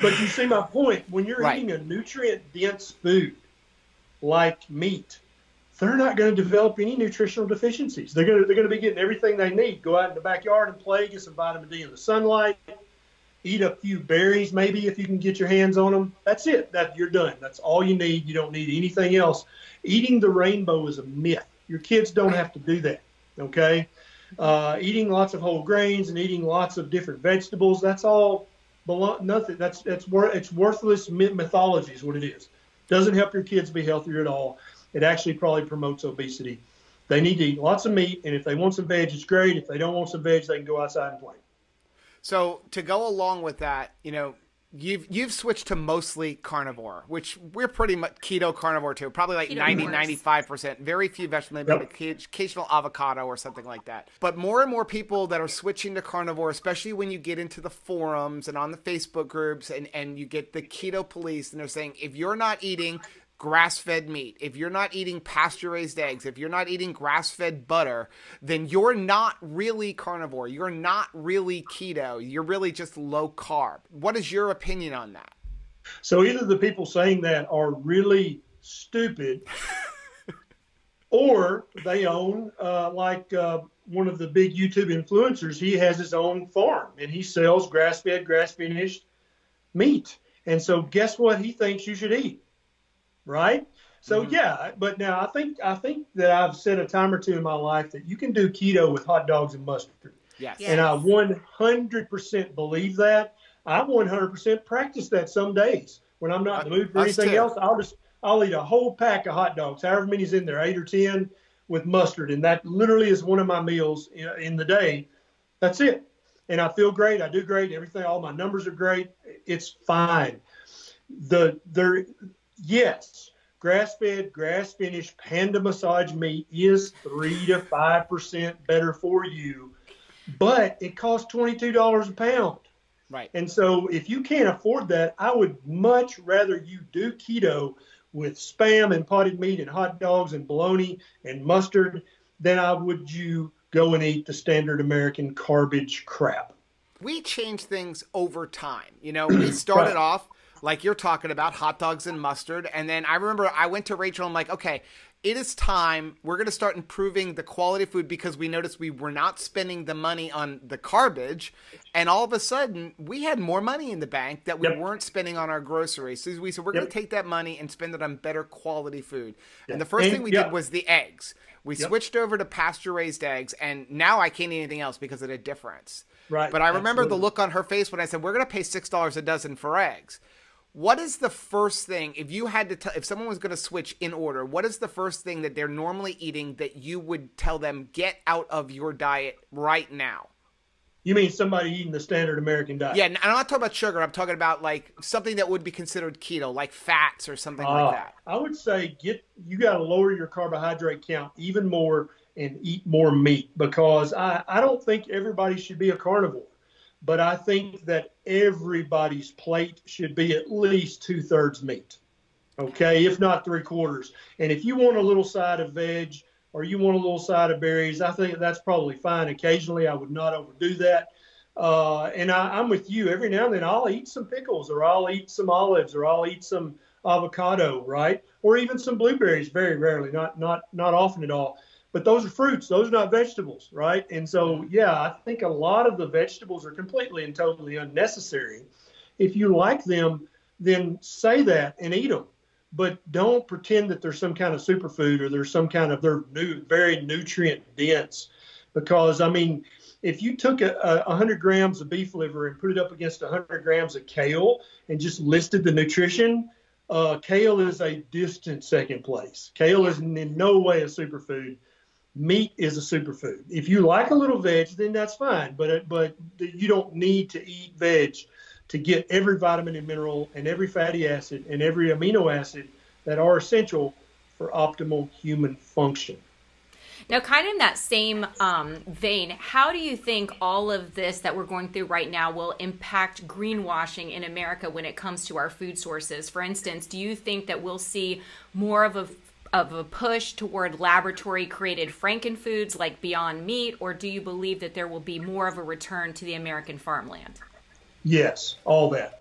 But you see my point. When you're right. eating a nutrient-dense food like meat, they're not going to develop any nutritional deficiencies. They're going to, they're going to be getting everything they need. Go out in the backyard and play, get some vitamin D in the sunlight, eat a few berries maybe if you can get your hands on them. That's it. That, you're done. That's all you need. You don't need anything else. Eating the rainbow is a myth. Your kids don't have to do that, okay? Uh, eating lots of whole grains and eating lots of different vegetables, that's all nothing. That's, that's it's worthless mythology is what it is. Doesn't help your kids be healthier at all. It actually probably promotes obesity. They need to eat lots of meat, and if they want some veg, it's great. If they don't want some veg, they can go outside and play. So to go along with that, you know, you've you've switched to mostly carnivore, which we're pretty much keto carnivore too, probably like keto ninety, ninety-five percent. Very few vegetables, maybe yep. occasional avocado or something like that. But more and more people that are switching to carnivore, especially when you get into the forums and on the Facebook groups and, and you get the keto police, and they're saying, if you're not eating grass-fed meat, if you're not eating pasture-raised eggs, if you're not eating grass-fed butter, then you're not really carnivore. You're not really keto. You're really just low-carb. What is your opinion on that? So either the people saying that are really stupid or they own, uh, like uh, one of the big YouTube influencers, he has his own farm and he sells grass-fed, grass-finished meat. And so guess what he thinks you should eat, right? So mm-hmm. yeah, but now I think I think that I've said a time or two in my life that you can do keto with hot dogs and mustard. Yes. Yes. And I one hundred percent believe that. I one hundred percent practice that some days. When I'm not in the mood for Us anything too. else, I'll just I'll eat a whole pack of hot dogs, however many's in there, eight or ten, with mustard. And that literally is one of my meals in, in the day. That's it. And I feel great. I do great. Everything, all my numbers are great. It's fine. The there, yes, grass-fed, grass-finished, panda massage meat is three to five percent better for you, but it costs twenty-two dollars a pound. Right. And so if you can't afford that, I would much rather you do keto with Spam and potted meat and hot dogs and bologna and mustard than I would you go and eat the standard American garbage crap. We change things over time. You know, we started right. off like you're talking about hot dogs and mustard. And then I remember I went to Rachel. I'm like, okay, it is time. We're going to start improving the quality of food because we noticed we were not spending the money on the garbage. And all of a sudden we had more money in the bank that we yep. weren't spending on our groceries. So we said, we're yep. going to take that money and spend it on better quality food. Yep. And the first and, thing we yep. did was the eggs. We yep. switched over to pasture-raised eggs, and now I can't eat anything else because of the difference. Right. But I remember Absolutely. the look on her face when I said, we're going to pay six dollars a dozen for eggs. What is the first thing, if you had to tell, if someone was going to switch in order, what is the first thing that they're normally eating that you would tell them, get out of your diet right now? You mean somebody eating the standard American diet? Yeah, and I'm not talking about sugar. I'm talking about like something that would be considered keto, like fats or something uh, like that. I would say get you got to lower your carbohydrate count even more and eat more meat, because I, I don't think everybody should be a carnivore, but I think that everybody's plate should be at least two-thirds meat, okay, if not three-quarters. And if you want a little side of veg, or you want a little side of berries, I think that's probably fine. Occasionally, I would not overdo that. Uh, and I, I'm with you. Every now and then, I'll eat some pickles, or I'll eat some olives, or I'll eat some avocado, right? Or even some blueberries, very rarely, not not not often at all. But those are fruits. Those are not vegetables, right? And so, yeah, I think a lot of the vegetables are completely and totally unnecessary. If you like them, then say that and eat them. But don't pretend that there's some kind of superfood or there's some kind of they're new, very nutrient dense, because I mean, if you took a, a hundred grams of beef liver and put it up against a hundred grams of kale and just listed the nutrition, uh, kale is a distant second place. Kale is in no way a superfood. Meat is a superfood. If you like a little veg, then that's fine. But but you don't need to eat veg to get every vitamin and mineral and every fatty acid and every amino acid that are essential for optimal human function. Now, kind of in that same um, vein, how do you think all of this that we're going through right now will impact greenwashing in America when it comes to our food sources? For instance, do you think that we'll see more of a of a push toward laboratory-created frankenfoods like Beyond Meat, or do you believe that there will be more of a return to the American farmland? Yes, all that.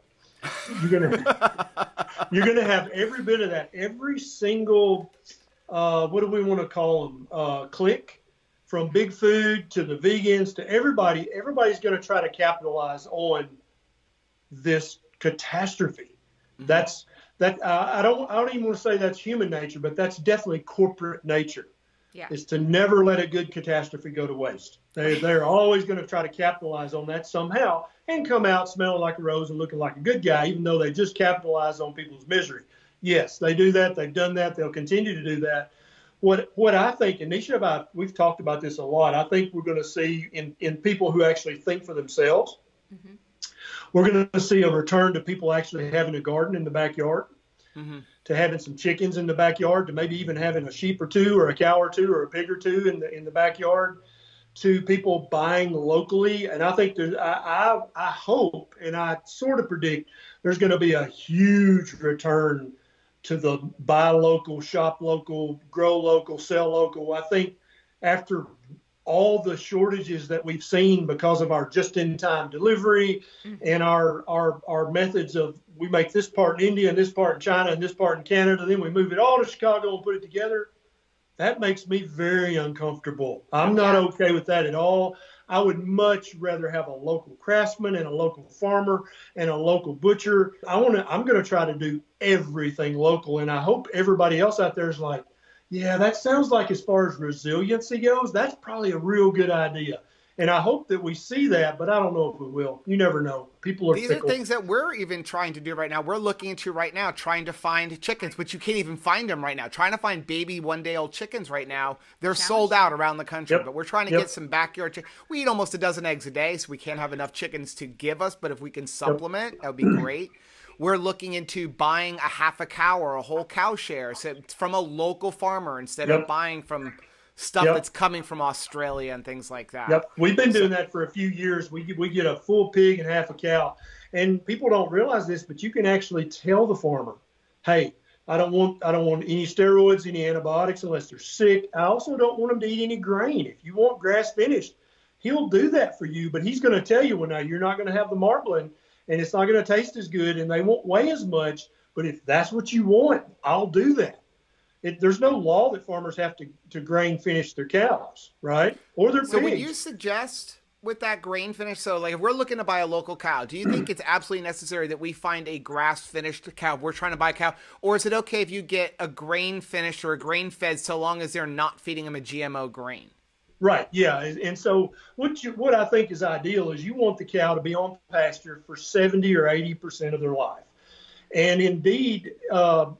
You're gonna you're gonna have every bit of that. Every single uh, what do we want to call them? Uh, click, from big food to the vegans to everybody. Everybody's going to try to capitalize on this catastrophe. That's that. Uh, I don't. I don't even want to say that's human nature, but that's definitely corporate nature. Yeah, is to never let a good catastrophe go to waste. They, they're always going to try to capitalize on that somehow and come out smelling like a rose and looking like a good guy, even though they just capitalize on people's misery. Yes, they do that. They've done that. They'll continue to do that. What what I think, and Nisha and I, we've talked about this a lot, I think we're going to see in, in people who actually think for themselves, mm-hmm. we're going to see a return to people actually having a garden in the backyard. Mm-hmm. To having some chickens in the backyard, to maybe even having a sheep or two or a cow or two or a pig or two in the in the backyard, to people buying locally. And I think there's, I, I, I hope and I sort of predict there's going to be a huge return to the buy local, shop local, grow local, sell local. I think after all the shortages that we've seen because of our just-in-time delivery and our, our our methods of we make this part in India and this part in China and this part in Canada, then we move it all to Chicago and put it together. That makes me very uncomfortable. I'm not okay with that at all. I would much rather have a local craftsman and a local farmer and a local butcher. I want to, I'm going to try to do everything local. And I hope everybody else out there is like, yeah, that sounds like as far as resiliency goes, that's probably a real good idea. And I hope that we see that, but I don't know if we will. You never know. People are These fickle. Are things that we're even trying to do right now. We're looking into right now, trying to find chickens, which you can't even find them right now. Trying to find baby one-day-old chickens right now. They're Challenge. sold out around the country, yep. but we're trying to yep. get some backyard chickens. We eat almost a dozen eggs a day, so we can't have enough chickens to give us, but if we can supplement, yep. that would be great. We're looking into buying a half a cow or a whole cow share so from a local farmer instead yep. of buying from – stuff yep. that's coming from Australia and things like that. Yep. We've been doing so, that for a few years. We, we get a full pig and half a cow. And people don't realize this, but you can actually tell the farmer, hey, I don't want I don't want any steroids, any antibiotics unless they're sick. I also don't want them to eat any grain. If you want grass finished, he'll do that for you, but he's going to tell you, well, now you're not going to have the marbling and it's not going to taste as good and they won't weigh as much. But if that's what you want, I'll do that. It, there's no law that farmers have to, to grain finish their cows, right? Or their pigs. So would you suggest with that grain finish, so like if we're looking to buy a local cow, do you think it's absolutely necessary that we find a grass finished cow? We're trying to buy a cow. Or is it okay if you get a grain finished or a grain fed so long as they're not feeding them a G M O grain? Right, yeah. And, and so what, you, what I think is ideal is you want the cow to be on pasture for seventy or eighty percent of their life. And indeed, uh,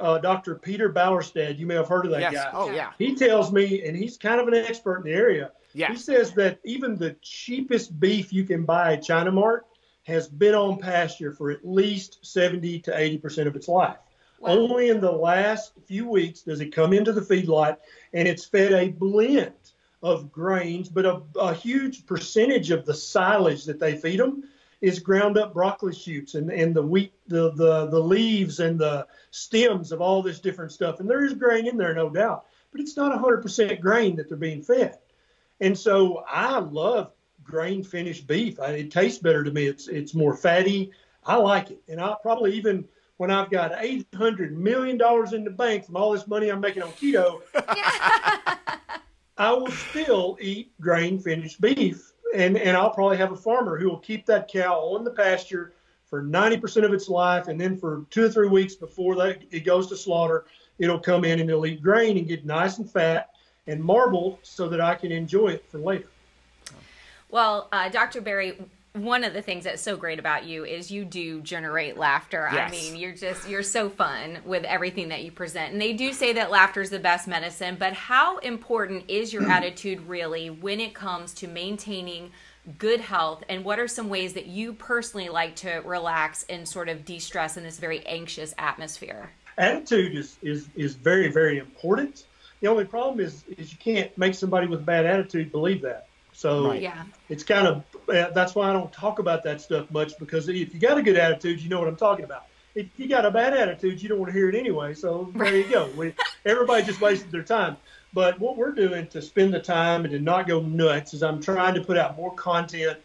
Uh, Doctor Peter Ballerstad, you may have heard of that yes. guy. Oh, yeah. He tells me, and he's kind of an expert in the area, yeah. he says that even the cheapest beef you can buy at China Mart has been on pasture for at least seventy to eighty percent of its life. Wow. Only in the last few weeks does it come into the feedlot, and it's fed a blend of grains, but a, a huge percentage of the silage that they feed them is ground up broccoli shoots and, and the wheat, the, the, the leaves and the stems of all this different stuff. And there is grain in there, no doubt, but it's not one hundred percent grain that they're being fed. And so I love grain finished beef. I, it tastes better to me. It's, it's more fatty. I like it. And I probably even when I've got eight hundred million dollars in the bank from all this money I'm making on keto, I will still eat grain finished beef. And, and I'll probably have a farmer who will keep that cow on the pasture for ninety percent of its life. And then for two or three weeks before that, it goes to slaughter, it'll come in and it'll eat grain and get nice and fat and marbled so that I can enjoy it for later. Well, uh, Doctor Berry, one of the things that's so great about you is you do generate laughter. Yes. I mean, you're just, you're so fun with everything that you present. And they do say that laughter is the best medicine, but how important is your attitude really when it comes to maintaining good health? And what are some ways that you personally like to relax and sort of de-stress in this very anxious atmosphere? Attitude is, is, is very, very important. The only problem is, is you can't make somebody with a bad attitude believe that. So right. yeah. it's kind of, that's why I don't talk about that stuff much, because if you got a good attitude, you know what I'm talking about. If you got a bad attitude, you don't want to hear it anyway. So there you go. We, everybody just wasted their time. But what we're doing to spend the time and to not go nuts is I'm trying to put out more content.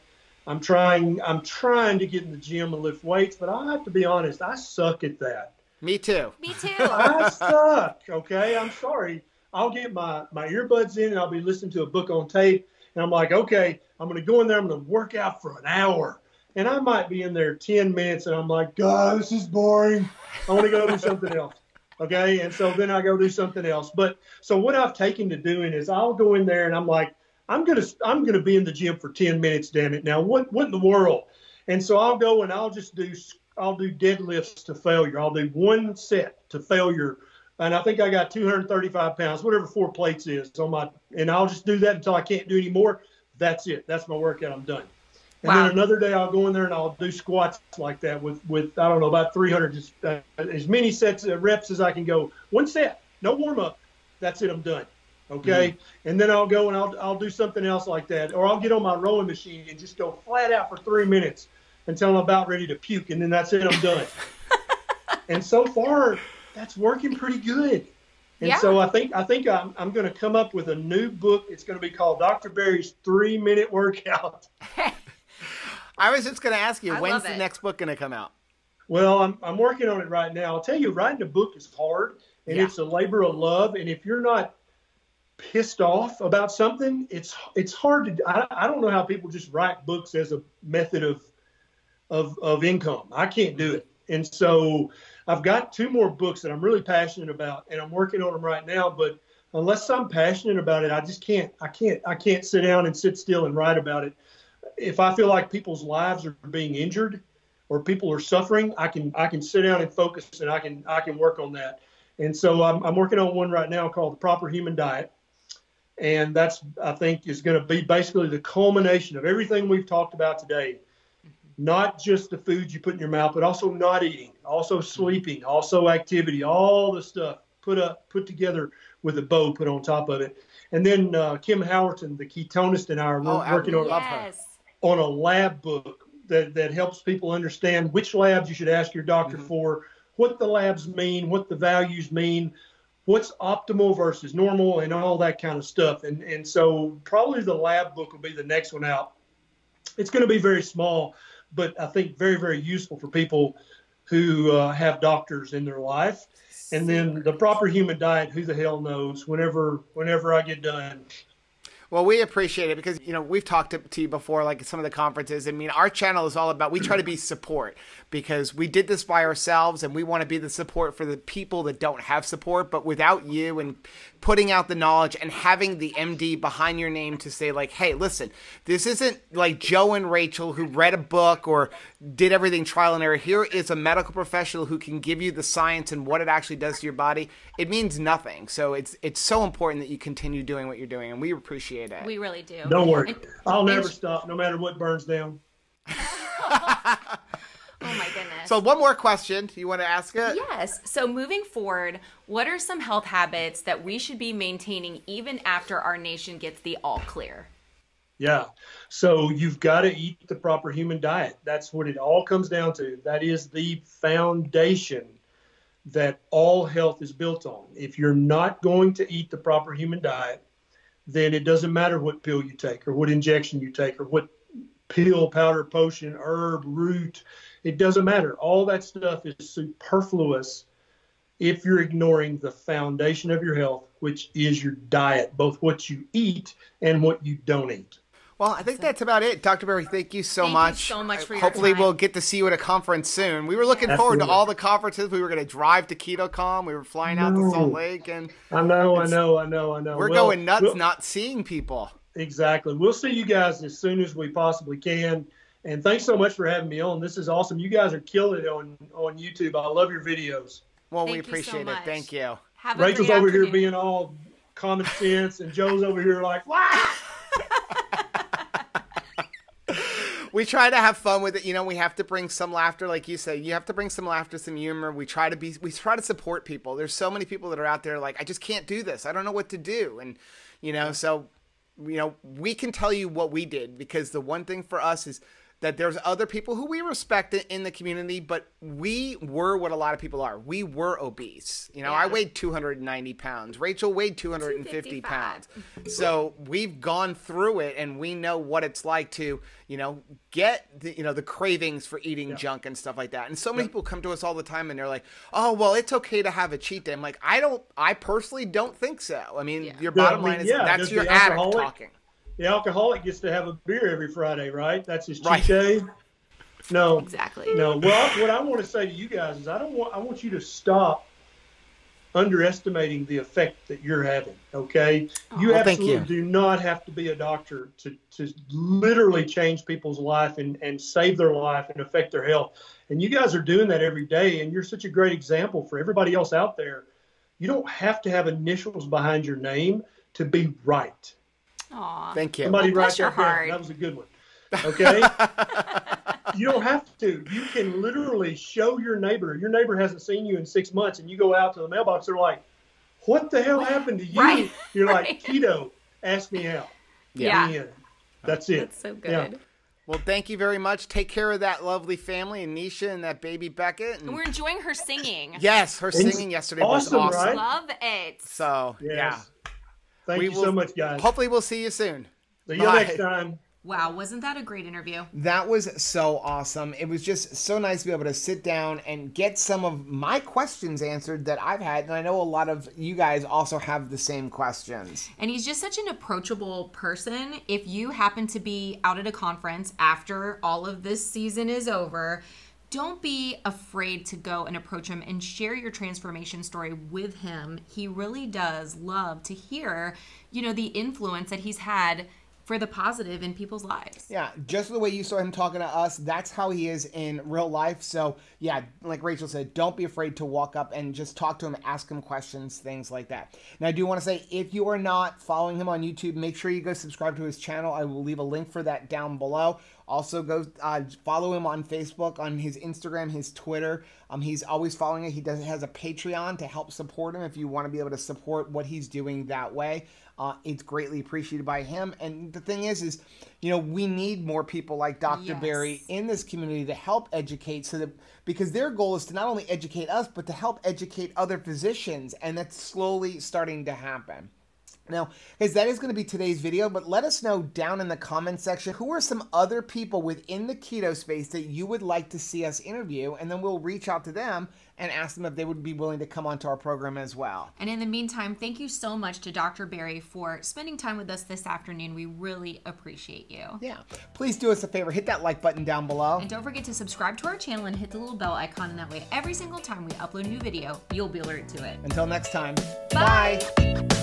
I'm trying, I'm trying to get in the gym and lift weights, but I have to be honest, I suck at that. Me too. Me too. I suck. Okay. I'm sorry. I'll get my, my earbuds in and I'll be listening to a book on tape. And I'm like, okay, I'm going to go in there. I'm going to work out for an hour. And I might be in there ten minutes. And I'm like, God, this is boring. I want to go do something else. Okay. And so then I go do something else. But so what I've taken to doing is I'll go in there and I'm like, I'm going to, I'm going to be in the gym for ten minutes. Damn it. Now what, what in the world? And so I'll go and I'll just do, I'll do deadlifts to failure. I'll do one set to failure. And I think I got two hundred thirty-five pounds, whatever four plates is on my, and I'll just do that until I can't do any more. That's it. That's my workout. I'm done. And wow. then another day I'll go in there and I'll do squats like that with, with, I don't know, about three hundred, just, uh, as many sets of reps as I can go. One set, no warm up. That's it. I'm done. Okay. Mm-hmm. And then I'll go and I'll, I'll do something else like that. Or I'll get on my rowing machine and just go flat out for three minutes until I'm about ready to puke. And then that's it. I'm done. And so far, that's working pretty good. And yeah. so I think I think I'm I'm going to come up with a new book. It's going to be called Doctor Berry's Three Minute Workout. I was just going to ask you, I when's the next book going to come out? Well, I'm I'm working on it right now. I'll tell you, writing a book is hard, and yeah. it's a labor of love. And if you're not pissed off about something, it's it's hard to. I, I don't know how people just write books as a method of of of income. I can't do it. And so I've got two more books that I'm really passionate about, and I'm working on them right now. But unless I'm passionate about it, I just can't. I can't. I can't sit down and sit still and write about it. If I feel like people's lives are being injured or people are suffering, I can I can sit down and focus, and I can I can work on that. And so I'm I'm working on one right now called The Proper Human Diet, and that's I think is going to be basically the culmination of everything we've talked about today. Not just the food you put in your mouth, but also not eating, also sleeping, also activity, all the stuff put up, put together with a bow put on top of it. And then uh, Kim Howerton, the ketonist, and I are oh, working on, yes. on a lab book that, that helps people understand which labs you should ask your doctor mm-hmm. for, what the labs mean, what the values mean, what's optimal versus normal, and all that kind of stuff. And, and so probably the lab book will be the next one out. It's going to be very small, but I think very, very useful for people who uh, have doctors in their life. And then The Proper Human Diet, who the hell knows, whenever whenever I get done. Well, we appreciate it because, you know, we've talked to, to you before, like at some of the conferences. I mean, our channel is all about, we try to be support because we did this by ourselves and we want to be the support for the people that don't have support. But without you and putting out the knowledge and having the M D behind your name to say like, hey, listen, this isn't like Joe and Rachel who read a book or did everything trial and error. Here is a medical professional who can give you the science and what it actually does to your body. It means nothing. So it's, it's so important that you continue doing what you're doing, and we appreciate it. It. We really do. Don't worry. And, I'll never stop, no matter what burns down. Oh, my goodness. So one more question. Do you want to ask it? Yes. So moving forward, what are some health habits that we should be maintaining even after our nation gets the all clear? Yeah. So you've got to eat the proper human diet. That's what it all comes down to. That is the foundation that all health is built on. If you're not going to eat the proper human diet, then it doesn't matter what pill you take or what injection you take or what pill, powder, potion, herb, root. It doesn't matter. All that stuff is superfluous if you're ignoring the foundation of your health, which is your diet, both what you eat and what you don't eat. Well, I think that's about it. Doctor Berry, thank you so thank much. You so much for your Hopefully time. We'll get to see you at a conference soon. We were looking Absolutely. forward to all the conferences. We were going to drive to KetoCon. We were flying no. out to Salt Lake. and I know, I know, I know, I know. We're well, going nuts we'll, not seeing people. Exactly. We'll see you guys as soon as we possibly can. And thanks so much for having me on. This is awesome. You guys are killing it on, on YouTube. I love your videos. Well, thank we appreciate so it. Thank you. Have Rachel's over afternoon. here being all common sense, and Joe's over here like, wow. We try to have fun with it. You know, we have to bring some laughter. Like you said, you have to bring some laughter, some humor. We try to be, we try to support people. There's so many people that are out there like, I just can't do this. I don't know what to do. And, you know, so, you know, we can tell you what we did, because the one thing for us is that there's other people who we respect in the community, but we were what a lot of people are. We were obese. You know, yeah. I weighed two hundred ninety pounds. Rachel weighed two hundred fifty pounds. So we've gone through it, and we know what it's like to, you know, get the, you know, the cravings for eating yeah. junk and stuff like that. And so many yeah. people come to us all the time and they're like, oh, well, it's okay to have a cheat day. I'm like, I don't, I personally don't think so. I mean, yeah. your bottom yeah, I mean, line is yeah, that's your addict talking. The alcoholic gets to have a beer every Friday, right? That's his cheat right. day. No, exactly. No. Well, what I want to say to you guys is, I don't want I want you to stop underestimating the effect that you're having. Okay, you well, absolutely thank you. do not have to be a doctor to to literally change people's life and and save their life and affect their health. And you guys are doing that every day, and you're such a great example for everybody else out there. You don't have to have initials behind your name to be right. Aww. Thank you. Somebody well, write that down. That was a good one. Okay? You don't have to. You can literally show your neighbor. Your neighbor hasn't seen you in six months, and you go out to the mailbox. They're like, what the hell happened to you? Right. You're right. like, keto, ask me out. Yeah. yeah. That's it. That's so good. Yeah. Well, thank you very much. Take care of that lovely family and Nisha and that baby Beckett. And, and we're enjoying her singing. Yes, her singing yesterday awesome, was awesome. Right? Love it. So, yes. yeah. Thank we you will, so much, guys. Hopefully we'll see you soon. See you Bye. next time. Wow, wasn't that a great interview? That was so awesome. It was just so nice to be able to sit down and get some of my questions answered that I've had. And I know a lot of you guys also have the same questions. And he's just such an approachable person. If you happen to be out at a conference after all of this season is over, don't be afraid to go and approach him and share your transformation story with him. He really does love to hear, you know, the influence that he's had for the positive in people's lives. Yeah, just the way you saw him talking to us, that's how he is in real life. So yeah, like Rachel said, don't be afraid to walk up and just talk to him, ask him questions, things like that. Now I do want to say, if you are not following him on YouTube, make sure you go subscribe to his channel. I will leave a link for that down below. Also, go uh, follow him on Facebook, on his Instagram, his Twitter. Um, he's always following it. He does has a Patreon to help support him if you want to be able to support what he's doing that way. Uh, it's greatly appreciated by him. And the thing is, is you know, we need more people like Doctor Yes. Berry in this community to help educate, so that because their goal is to not only educate us, but to help educate other physicians, and that's slowly starting to happen. Now, guys, that is going to be today's video, but let us know down in the comment section, who are some other people within the keto space that you would like to see us interview, and then we'll reach out to them and ask them if they would be willing to come onto our program as well. And in the meantime, thank you so much to Doctor Berry for spending time with us this afternoon. We really appreciate you. Yeah. Please do us a favor. Hit that like button down below. And don't forget to subscribe to our channel and hit the little bell icon, and that way every single time we upload a new video, you'll be alerted to it. Until next time. Bye. Bye.